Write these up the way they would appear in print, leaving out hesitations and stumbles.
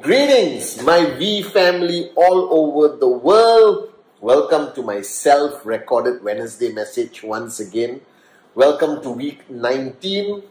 Greetings, my V family all over the world. Welcome to my self-recorded Wednesday message once again. Welcome to week 19.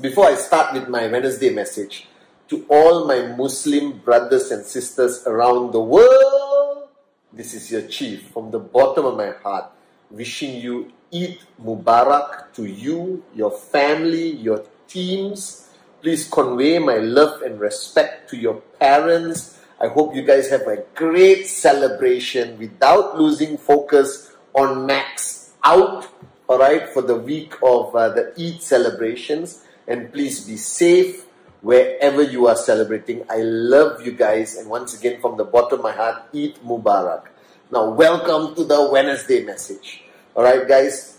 Before I start with my Wednesday message, to all my Muslim brothers and sisters around the world, this is your Chief from the bottom of my heart, wishing you Eid Mubarak to you, your family, your teams. Please convey my love and respect to your parents. I hope you guys have a great celebration without losing focus on max out, all right, for the week of the Eid celebrations. And please be safe wherever you are celebrating. I love you guys. And once again, from the bottom of my heart, Eid Mubarak. Now, welcome to the Wednesday message. All right, guys,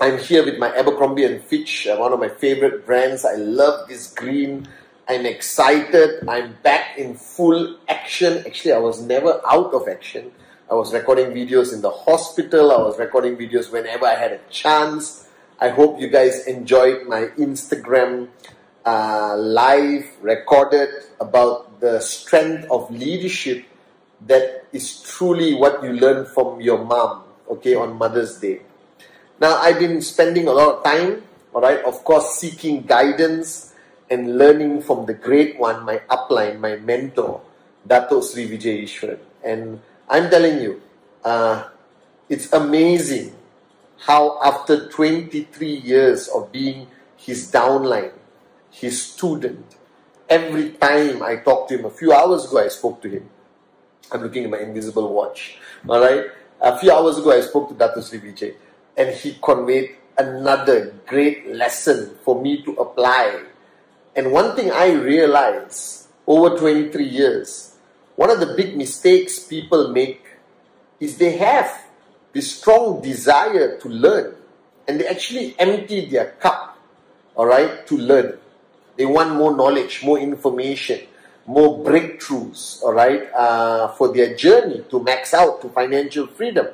I'm here with my Abercrombie & Fitch, one of my favorite brands. I love this green. I'm excited. I'm back in full action. Actually, I was never out of action. I was recording videos in the hospital. I was recording videos whenever I had a chance. I hope you guys enjoyed my Instagram live recorded about the strength of leadership that is truly what you learn from your mom. Okay, on Mother's Day. Now, I've been spending a lot of time, all right, of course, seeking guidance and learning from the great one, my upline, my mentor, Dato' Sri Vijay. And I'm telling you, it's amazing how after 23 years of being his downline, his student, every time I talk to him, a few hours ago I spoke to him. I'm looking at my invisible watch, all right. A few hours ago, I spoke to Dato' Sri Vijay and he conveyed another great lesson for me to apply. And one thing I realized over 23 years, one of the big mistakes people make is they have this strong desire to learn and they actually empty their cup, all right, to learn. They want more knowledge, more information, more breakthroughs, all right, for their journey to max out to financial freedom.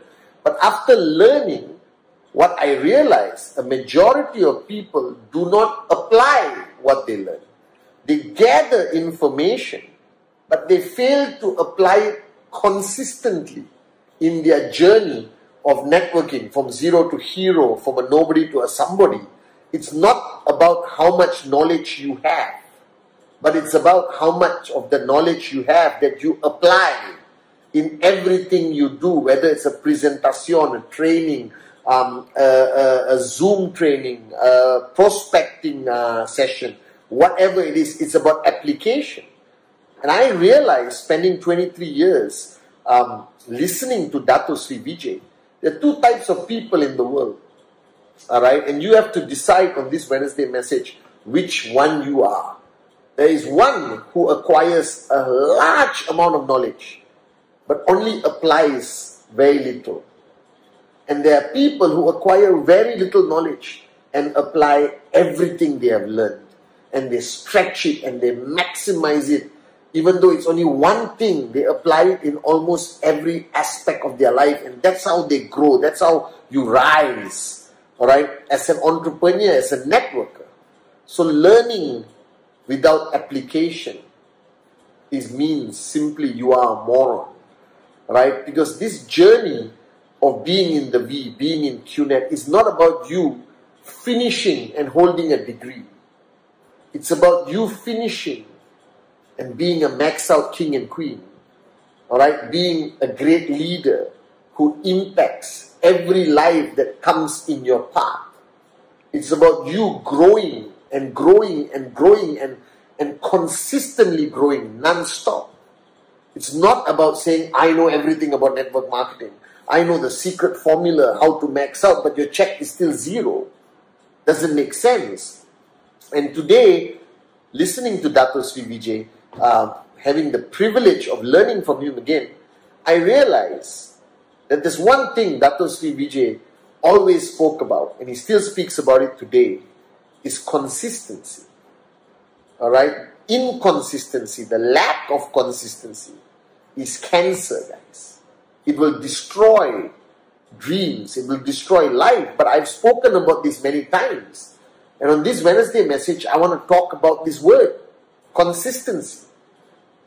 But after learning, what I realized, a majority of people do not apply what they learn. They gather information, but they fail to apply it consistently in their journey of networking from zero to hero, from a nobody to a somebody. It's not about how much knowledge you have, but it's about how much of the knowledge you have that you apply in everything you do, whether it's a presentation, a training, a Zoom training, a prospecting session, whatever it is, it's about application. And I realized spending 23 years listening to Dato' Sri Vijay, there are two types of people in the world, all right? And you have to decide on this Wednesday message which one you are. There is one who acquires a large amount of knowledge, but only applies very little. And there are people who acquire very little knowledge and apply everything they have learned. And they stretch it and they maximize it. Even though it's only one thing, they apply it in almost every aspect of their life. And that's how they grow. That's how you rise, all right, as an entrepreneur, as a networker. So learning without application, it means simply you are a moron, right? Because this journey of being in the V, being in QNET, is not about you finishing and holding a degree. It's about you finishing and being a max out king and queen, all right? Being a great leader who impacts every life that comes in your path. It's about you growing and growing and growing and consistently growing non-stop. It's not about saying, I know everything about network marketing. I know the secret formula, how to max out, but your check is still zero. doesn't make sense. And today, listening to Dato' Sri Vijay, having the privilege of learning from him again, I realize that there's one thing Dato' Sri Vijay always spoke about, and he still speaks about it today, is consistency. All right? Inconsistency, the lack of consistency is cancer, guys. It will destroy dreams, it will destroy life. But I've spoken about this many times. And on this Wednesday message, I want to talk about this word, consistency.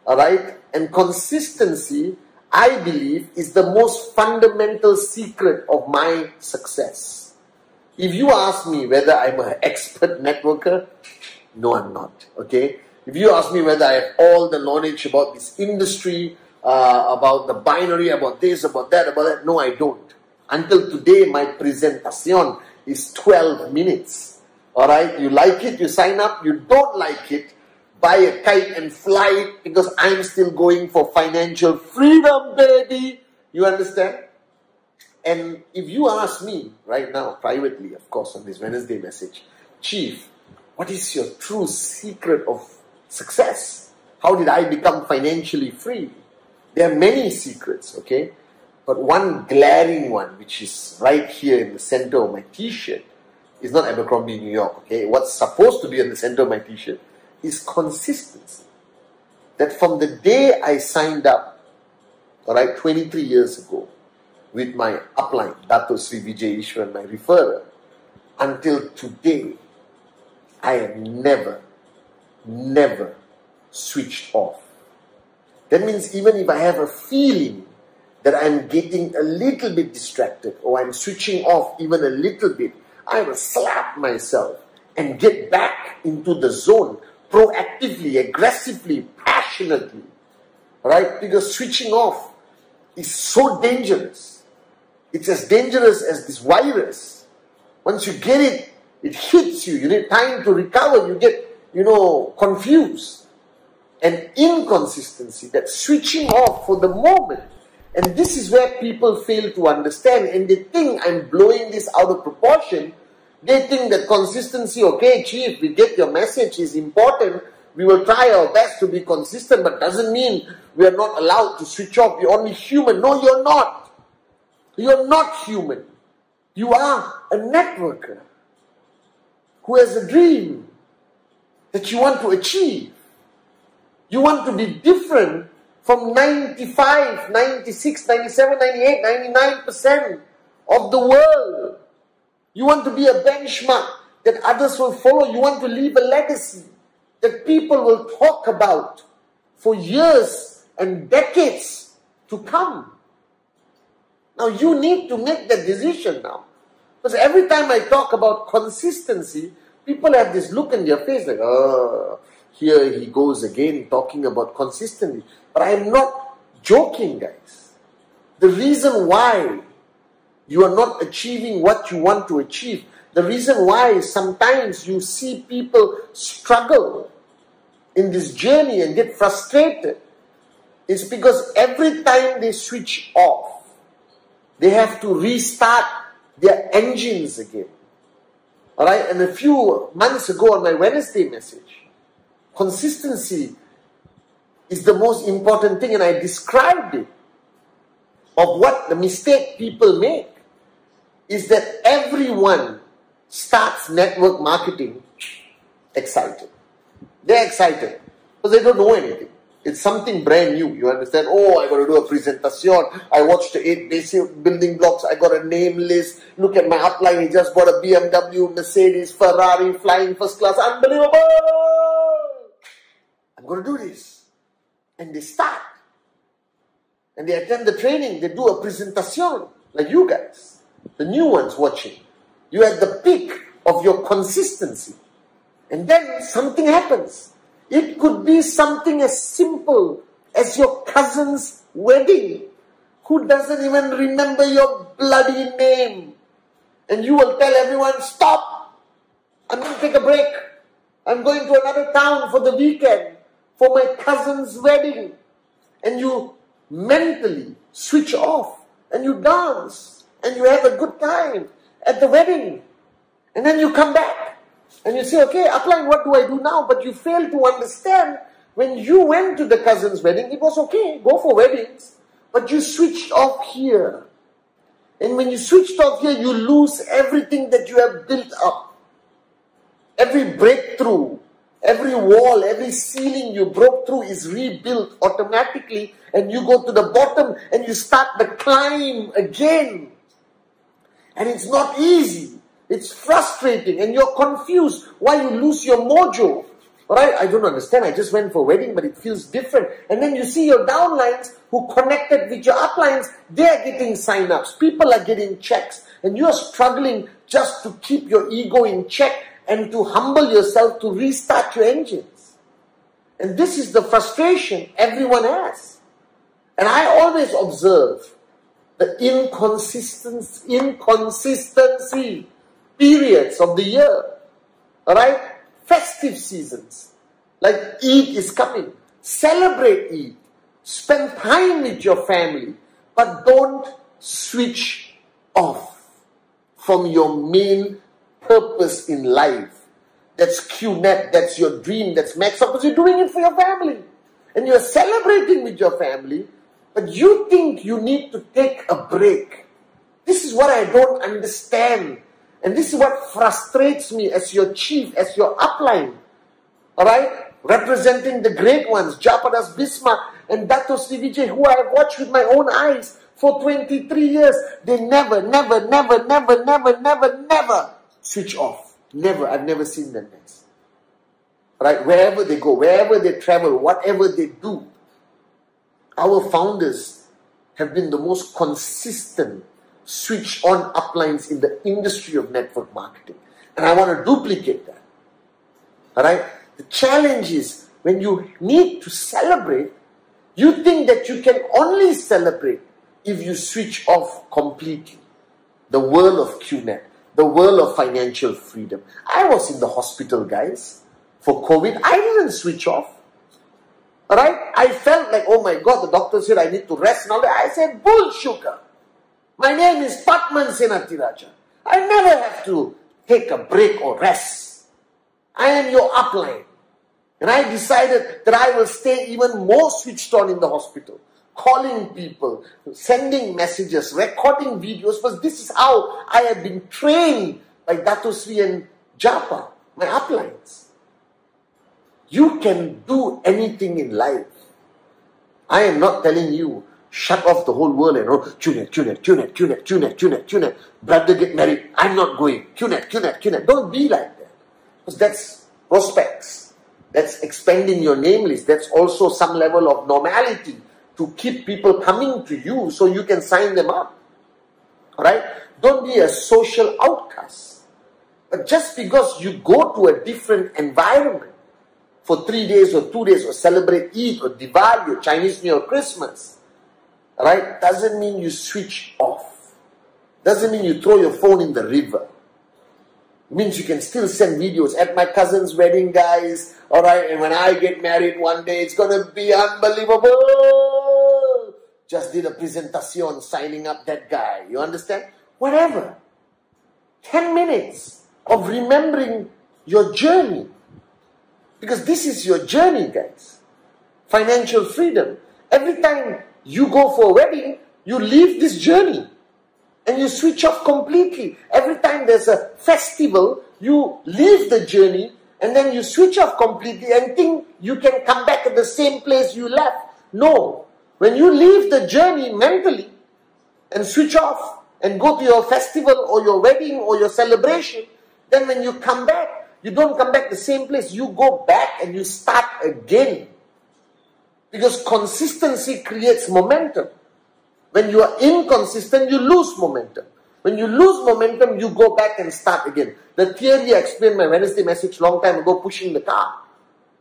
All right? And consistency, I believe, is the most fundamental secret of my success. If you ask me whether I'm an expert networker, no, I'm not. Okay? If you ask me whether I have all the knowledge about this industry, about the binary, about this, about that, no, I don't. Until today, my presentation is 12 minutes. Alright? You like it, you sign up. You don't like it, buy a kite and fly it, because I'm still going for financial freedom, baby. You understand? And if you ask me right now, privately, of course, on this Wednesday message, Chief, what is your true secret of success? How did I become financially free? There are many secrets, okay? But one glaring one, which is right here in the center of my t-shirt, is not Abercrombie, New York, okay? What's supposed to be in the center of my t-shirt is consistency. That from the day I signed up, all right, 23 years ago, with my upline, Dato' Sri Vijay Ishwaran, my referrer, until today, I have never switched off. That means even if I have a feeling that I'm getting a little bit distracted or I'm switching off even a little bit, I will slap myself and get back into the zone proactively, aggressively, passionately, right? Because switching off is so dangerous. It's as dangerous as this virus. Once you get it, it hits you. You need time to recover. You get, you know, confused. And inconsistency, that switching off for the moment. And this is where people fail to understand. And they think I'm blowing this out of proportion. They think that consistency, okay, Chief, we get your message, is important. We will try our best to be consistent, but doesn't mean we are not allowed to switch off. You're only human. No, you're not. You're not human. You are a networker who has a dream that you want to achieve. You want to be different from 95, 96, 97, 98, 99% of the world. You want to be a benchmark that others will follow. You want to leave a legacy that people will talk about for years and decades to come. Now you need to make that decision now. Because every time I talk about consistency, people have this look in their face like, oh, here he goes again talking about consistency. But I am not joking, guys. The reason why you are not achieving what you want to achieve, the reason why sometimes you see people struggle in this journey and get frustrated, is because every time they switch off, they have to restart their engines again. Alright, and a few months ago on my Wednesday message, consistency is the most important thing, and I described it, of what the mistake people make is that everyone starts network marketing excited. They're excited because they don't know anything. It's something brand new, you understand? Oh, I got to do a presentation. I watched the 8 basic building blocks. I got a name list. Look at my upline. He just bought a BMW, Mercedes, Ferrari, flying first class. Unbelievable! I'm going to do this. And they start. And they attend the training. They do a presentation like you guys, the new ones watching. You're at the peak of your consistency. And then something happens. It could be something as simple as your cousin's wedding, who doesn't even remember your bloody name. And you will tell everyone, stop, I'm going to take a break. I'm going to another town for the weekend for my cousin's wedding. And you mentally switch off and you dance and you have a good time at the wedding. And then you come back and you say, okay, applying, what do I do now? But you fail to understand when you went to the cousin's wedding, it was okay, go for weddings. But you switched off here. And when you switched off here, you lose everything that you have built up. Every breakthrough, every wall, every ceiling you broke through is rebuilt automatically. And you go to the bottom and you start the climb again. And it's not easy. It's frustrating. And you're confused why you lose your mojo. Alright, I don't understand. I just went for a wedding, but it feels different. And then you see your downlines who connected with your uplines, they're getting sign-ups. People are getting checks. And you're struggling just to keep your ego in check and to humble yourself to restart your engines. And this is the frustration everyone has. And I always observe the inconsistency periods of the year. Alright? Festive seasons, like Eid is coming. Celebrate Eid. Spend time with your family. But don't switch off from your main purpose in life. That's QNET, that's your dream, that's max up. Because you're doing it for your family. And you're celebrating with your family. But you think you need to take a break. This is what I don't understand. And this is what frustrates me as your chief, as your upline. Alright? Representing the great ones, Japadas Bismarck and Dato CVJ, who I have watched with my own eyes for 23 years. They never switch off. Never. I've never seen them next. Alright? Wherever they go, wherever they travel, whatever they do, our founders have been the most consistent switch on uplines in the industry of network marketing. And I want to duplicate that. Alright? The challenge is when you need to celebrate, you think that you can only celebrate if you switch off completely. The world of QNET, the world of financial freedom. I was in the hospital, guys, for COVID. I didn't switch off. Alright? I felt like, oh my God, the doctor said I need to rest and all that. I said, bull sugar. My name is Patman Senati Raja. I never have to take a break or rest. I am your upline. And I decided that I will stay even more switched on in the hospital. Calling people, sending messages, recording videos. Because this is how I have been trained by Dato' Sri and Japa, my uplines. You can do anything in life. I am not telling you, shut off the whole world and oh, QNET. Brother, get married. I'm not going. QNET. Don't be like that. Because that's prospects. That's expanding your name list. That's also some level of normality to keep people coming to you so you can sign them up. Alright? Don't be a social outcast. But just because you go to a different environment for 3 days or 2 days or celebrate Eid or Diwali or Chinese New Year or Christmas, right? Doesn't mean you switch off. Doesn't mean you throw your phone in the river. It means you can still send videos at my cousin's wedding, guys. Alright, and when I get married one day, it's going to be unbelievable. Just did a presentation signing up that guy. You understand? Whatever. 10 minutes of remembering your journey. Because this is your journey, guys. Financial freedom. Every time you go for a wedding, you leave this journey and you switch off completely. Every time there's a festival, you leave the journey and then you switch off completely and think you can come back at the same place you left. No. When you leave the journey mentally and switch off and go to your festival or your wedding or your celebration, then when you come back, you don't come back the same place. You go back and you start again. Because consistency creates momentum. When you are inconsistent, you lose momentum. When you lose momentum, you go back and start again. The theory I explained in my Wednesday message long time ago, pushing the car.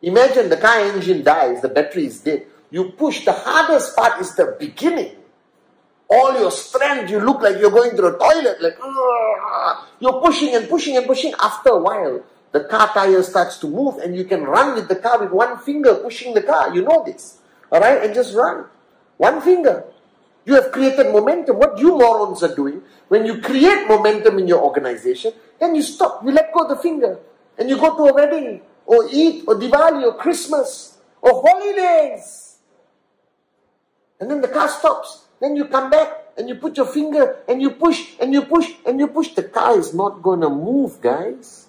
Imagine the car engine dies, the battery is dead. You push, the hardest part is the beginning. All your strength, you look like you're going to the toilet. Like, you're pushing and pushing and pushing. After a while, the car tire starts to move and you can run with the car with one finger pushing the car. You know this. Alright? And just run. One finger. You have created momentum. What you morons are doing, when you create momentum in your organization, then you stop, you let go of the finger, and you go to a wedding, or Eid, or Diwali, or Christmas, or holidays. And then the car stops. Then you come back, and you put your finger, and you push, and you push, and you push. The car is not going to move, guys.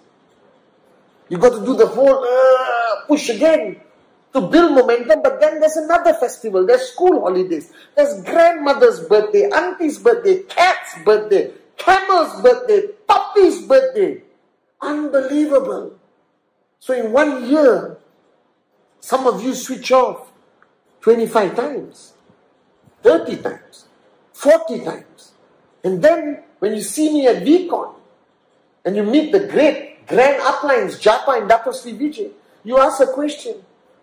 You got to do the whole push again to build momentum. But then there's another festival. There's school holidays. There's grandmother's birthday, auntie's birthday, cat's birthday, camel's birthday, puppy's birthday. Unbelievable. So in 1 year, some of you switch off 25 times, 30 times, 40 times. And then when you see me at VCon and you meet the great grand uplines, Japa and Dato Sri Vijay, you ask a question.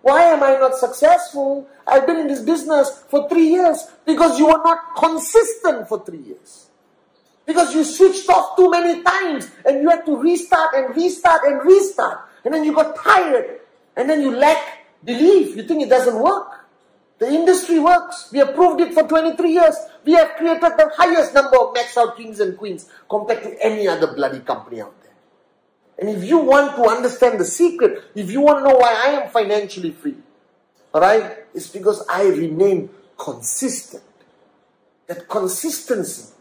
Why am I not successful? I've been in this business for 3 years. Because you were not consistent for 3 years. Because you switched off too many times and you had to restart and restart and restart. And then you got tired. And then you lack belief. You think it doesn't work. The industry works. We have proved it for 23 years. We have created the highest number of max out kings and queens compared to any other bloody company out there. And if you want to understand the secret, if you want to know why I am financially free, alright, it's because I remain consistent. That consistency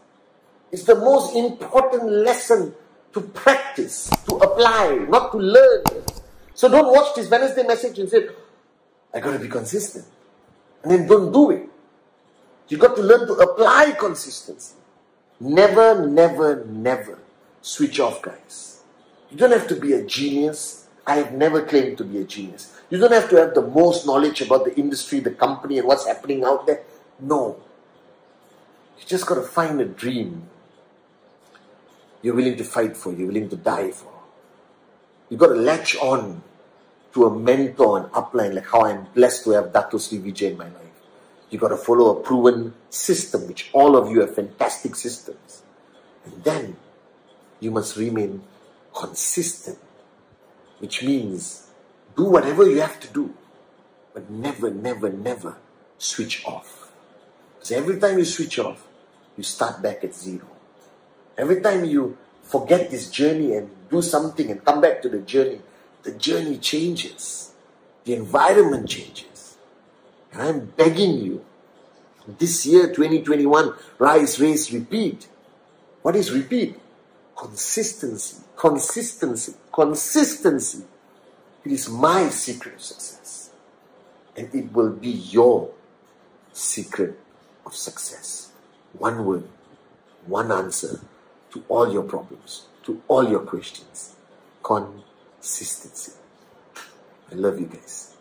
is the most important lesson to practice, to apply, not to learn. So don't watch this Wednesday message and say, I got to be consistent. And then don't do it. You got to learn to apply consistency. Never, never, never switch off, guys. You don't have to be a genius. I have never claimed to be a genius. You don't have to have the most knowledge about the industry, the company, and what's happening out there. No. You just got to find a dream you're willing to fight for, you're willing to die for. You've got to latch on to a mentor and upline, like how I'm blessed to have Dato' Sri Vijay in my life. You've got to follow a proven system, which all of you have fantastic systems. And then you must remain consistent, which means do whatever you have to do, but never, never, never switch off. Because every time you switch off, you start back at zero. Every time you forget this journey and do something and come back to the journey changes. The environment changes. And I'm begging you, this year, 2021, rise, raise, repeat. What is repeat? Consistency, consistency, consistency. It is my secret of success. And it will be your secret of success. One word, one answer to all your problems, to all your questions. Consistency. I love you guys.